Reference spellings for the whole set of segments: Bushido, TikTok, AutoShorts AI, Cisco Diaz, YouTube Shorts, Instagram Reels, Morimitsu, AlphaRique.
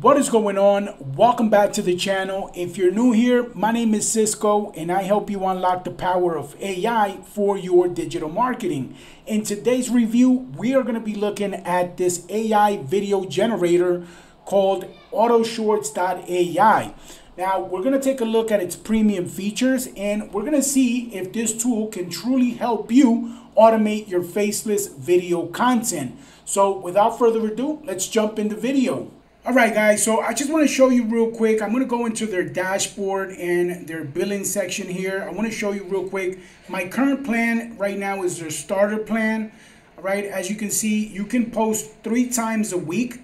What is going on? Welcome back to the channel. If you're new here, my name is Cisco and I help you unlock the power of AI for your digital marketing. In today's review, we are going to be looking at this AI video generator called AutoShorts AI. Now, we're going to take a look at its premium features and we're going to see if this tool can truly help you automate your faceless video content. So without further ado, let's jump into the video. All right, guys, so I just want to show you real quick. I'm going to go into their dashboard and their billing section here. I want to show you real quick. My current plan right now is their starter plan. All right, as you can see, you can post 3 times a week,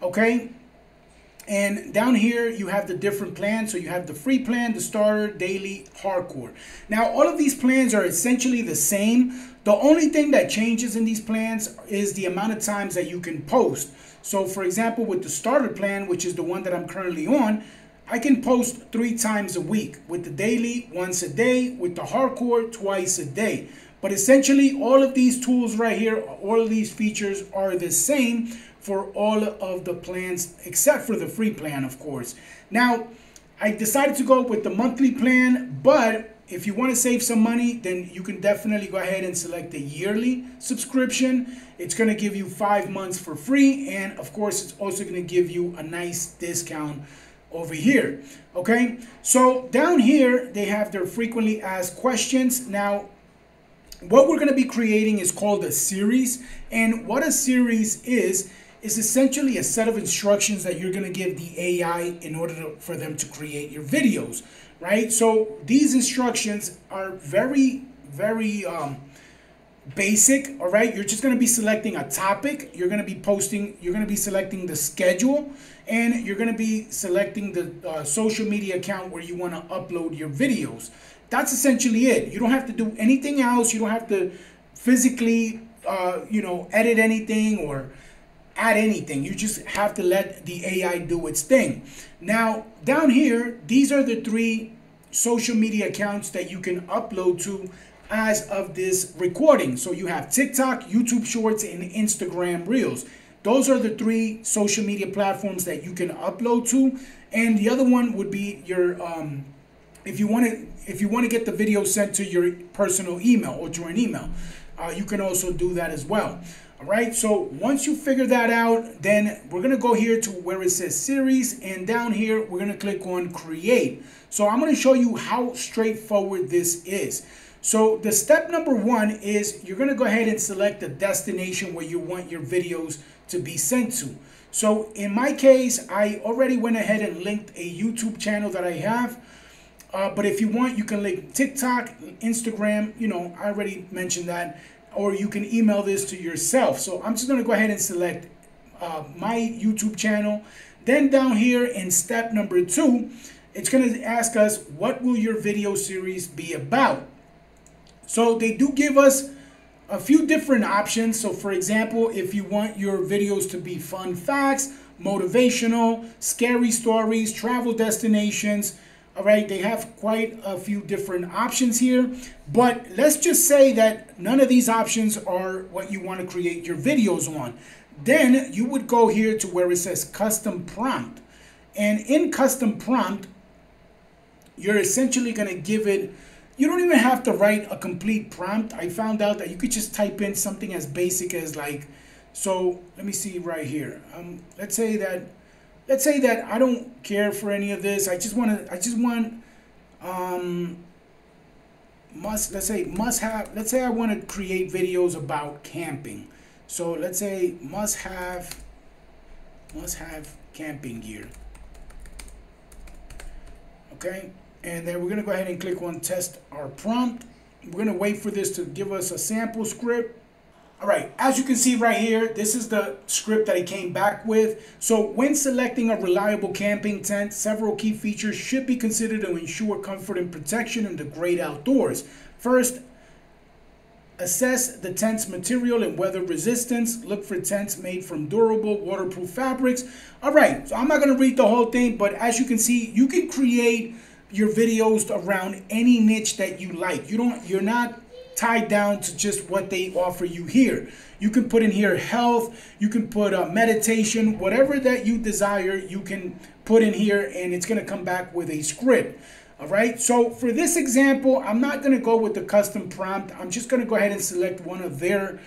okay? And down here, you have the different plans. So you have the free plan, the starter, daily, hardcore. Now, all of these plans are essentially the same. The only thing that changes in these plans is the amount of times that you can post. So for example, with the starter plan, which is the one that I'm currently on, I can post 3 times a week. With the daily, once a day. With the hardcore, twice a day. But essentially, all of these tools right here, all of these features are the same for all of the plans, except for the free plan, of course. Now, I decided to go with the monthly plan, but if you want to save some money, then you can definitely go ahead and select the yearly subscription. It's going to give you 5 months for free. And of course, it's also going to give you a nice discount over here. Okay, so down here, they have their frequently asked questions. Now, what we're going to be creating is called a series. And what a series is essentially a set of instructions that you're going to give the AI in order for them to create your videos, right? So these instructions are very, very basic, all right? You're just going to be selecting a topic. You're going to be posting, you're going to be selecting the schedule, and you're going to be selecting the social media account where you want to upload your videos. That's essentially it. You don't have to do anything else. You don't have to physically, you know, edit anything or add anything. You just have to let the AI do its thing. Now, down here, these are the 3 social media accounts that you can upload to as of this recording. So you have TikTok, YouTube Shorts, and Instagram Reels. Those are the 3 social media platforms that you can upload to. And the other one would be your, if you want to get the video sent to your personal email or to an email, you can also do that as well. All right, so once you figure that out, then we're gonna go here to where it says series, and down here, we're gonna click on create. So I'm gonna show you how straightforward this is. So the step number 1 is you're gonna go ahead and select the destination where you want your videos to be sent to. So in my case, I already went ahead and linked a YouTube channel that I have. But if you want, you can link TikTok, Instagram, you know, I already mentioned that, or you can email this to yourself. So I'm just going to go ahead and select my YouTube channel. Then down here in step number 2, it's going to ask us, what will your video series be about? So they do give us a few different options. So for example, if you want your videos to be fun facts, motivational, scary stories, travel destinations, all right, they have quite a few different options here, but let's just say that none of these options are what you want to create your videos on. Then you would go here to where it says custom prompt. And in custom prompt, you're essentially going to give it, you don't even have to write a complete prompt. I found out that you could just type in something as basic as like, so let me see right here. Let's say that I don't care for any of this. Let's say I want to create videos about camping. So let's say must have camping gear. Okay, and then we're gonna go ahead and click on test our prompt. We're gonna wait for this to give us a sample script. All right, as you can see right here, this is the script that it came back with. So when selecting a reliable camping tent, several key features should be considered to ensure comfort and protection in the great outdoors. First, assess the tent's material and weather resistance. Look for tents made from durable, waterproof fabrics. All right, so I'm not gonna read the whole thing, but as you can see, you can create your videos around any niche that you like. You're not tied down to just what they offer you here. You can put in here health, you can put meditation, whatever that you desire, you can put in here and it's gonna come back with a script. All right, so for this example, I'm not gonna go with the custom prompt. I'm just gonna go ahead and select one of their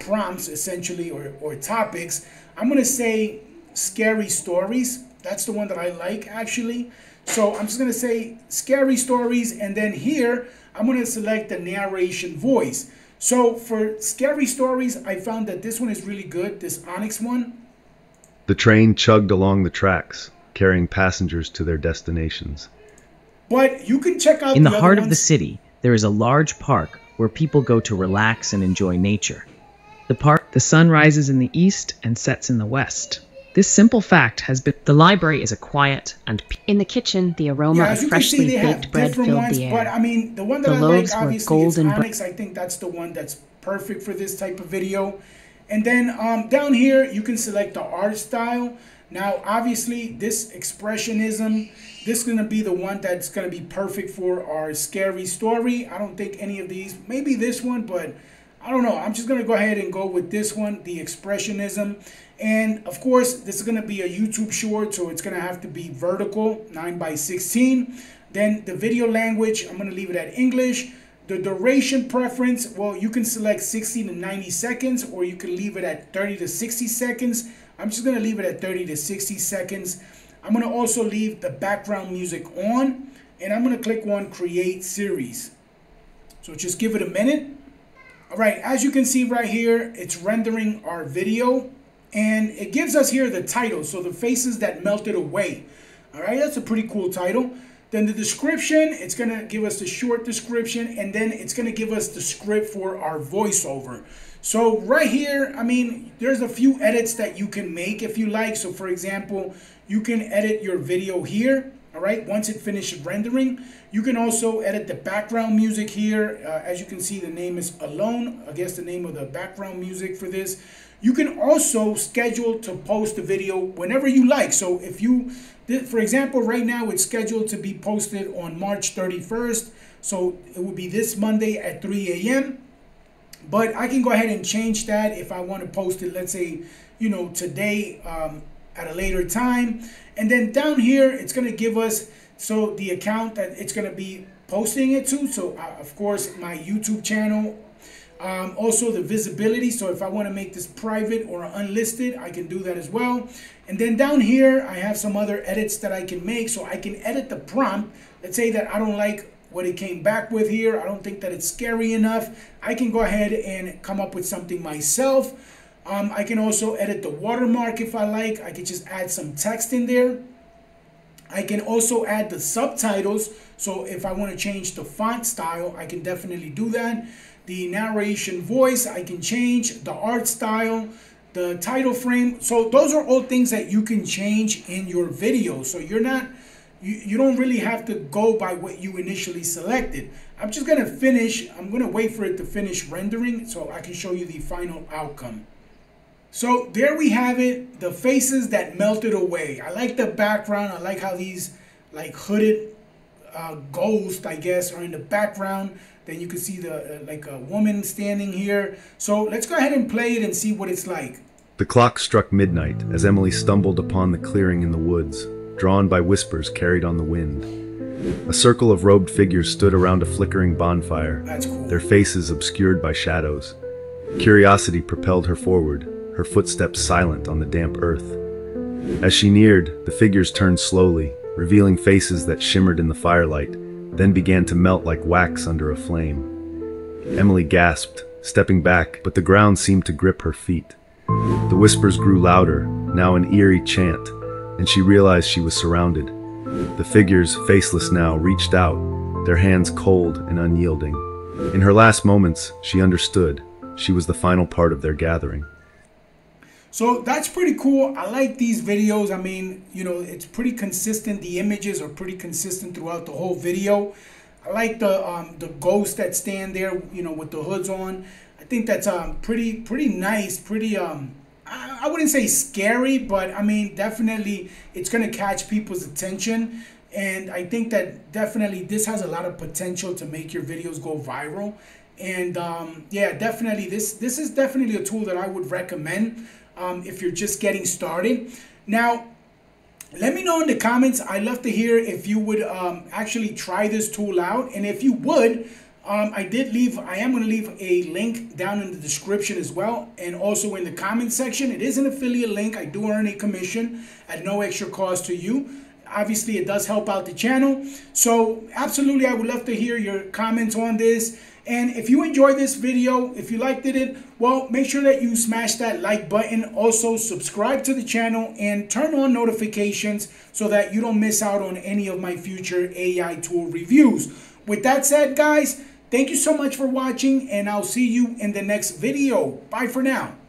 prompts essentially, or topics. I'm gonna say scary stories. That's the one that I like actually. So I'm just gonna say scary stories, and then here, I'm gonna select the narration voice. So for scary stories, I found that this one is really good, this Onyx one. The train chugged along the tracks, carrying passengers to their destinations. But you can check out the heart of the city, there is a large park where people go to relax and enjoy nature. The sun rises in the east and sets in the west. This simple fact has been. The library is a quiet and. In the kitchen, the aroma of freshly baked bread filled the air. But I mean, the one that I like obviously is Onyx. I think that's the one that's perfect for this type of video. And then down here, you can select the art style. Now, obviously, this expressionism, this is gonna be the one that's gonna be perfect for our scary story. I don't think any of these. Maybe this one, but. I don't know, I'm just gonna go ahead and go with this one, the expressionism. And of course, this is gonna be a YouTube short, so it's gonna have to be vertical, 9 by 16. Then the video language, I'm gonna leave it at English. The duration preference, well, you can select 60 to 90 seconds, or you can leave it at 30 to 60 seconds. I'm just gonna leave it at 30 to 60 seconds. I'm gonna also leave the background music on, and I'm gonna click on Create Series. So just give it a minute. All right, as you can see right here, it's rendering our video, and it gives us here the title, so the faces that melted away. All right, that's a pretty cool title. Then the description, it's gonna give us the short description, and then it's gonna give us the script for our voiceover. So right here, I mean, there's a few edits that you can make if you like. So for example, you can edit your video here. All right, once it finishes rendering, you can also edit the background music here. As you can see, the name is Alone. I guess the name of the background music for this. You can also schedule to post the video whenever you like. So if you, for example, right now it's scheduled to be posted on March 31st. So it will be this Monday at 3 a.m. But I can go ahead and change that if I want to post it, let's say, you know, today, at a later time. And then down here, it's going to give us so the account that it's going to be posting it to. So of course, my YouTube channel, also the visibility. So if I want to make this private or unlisted, I can do that as well. And then down here, I have some other edits that I can make. So I can edit the prompt. Let's say that I don't like what it came back with here. I don't think that it's scary enough. I can go ahead and come up with something myself. I can also edit the watermark if I like. I can just add some text in there. I can also add the subtitles. So if I want to change the font style, I can definitely do that. The narration voice, I can change. The art style, the title frame. So those are all things that you can change in your video. So you're not, you don't really have to go by what you initially selected. I'm just going to finish. I'm going to wait for it to finish rendering so I can show you the final outcome. So there we have it, the faces that melted away. I like the background. I like how these like hooded ghosts, I guess, are in the background. Then you can see the like a woman standing here. So let's go ahead and play it and see what it's like. The clock struck midnight as Emily stumbled upon the clearing in the woods, drawn by whispers carried on the wind. A circle of robed figures stood around a flickering bonfire, that's cool. Their faces obscured by shadows. Curiosity propelled her forward, her footsteps silent on the damp earth. As she neared, the figures turned slowly, revealing faces that shimmered in the firelight, then began to melt like wax under a flame. Emily gasped, stepping back, but the ground seemed to grip her feet. The whispers grew louder, now an eerie chant, and she realized she was surrounded. The figures, faceless now, reached out, their hands cold and unyielding. In her last moments, she understood. She was the final part of their gathering. So that's pretty cool. I like these videos. I mean, you know, it's pretty consistent. The images are pretty consistent throughout the whole video. I like the ghosts that stand there, you know, with the hoods on. I think that's pretty nice, pretty I wouldn't say scary, but I mean, definitely it's gonna catch people's attention. And I think that definitely this has a lot of potential to make your videos go viral. And yeah, definitely this is definitely a tool that I would recommend if you're just getting started. Now, let me know in the comments. I'd love to hear if you would actually try this tool out. And if you would, I am going to leave a link down in the description as well, and also in the comment section. It is an affiliate link. I do earn a commission at no extra cost to you. Obviously, it does help out the channel. So absolutely, I would love to hear your comments on this. And if you enjoyed this video, if you liked it, well, make sure that you smash that like button. Also, subscribe to the channel and turn on notifications so that you don't miss out on any of my future AI tool reviews. With that said, guys, thank you so much for watching, and I'll see you in the next video. Bye for now.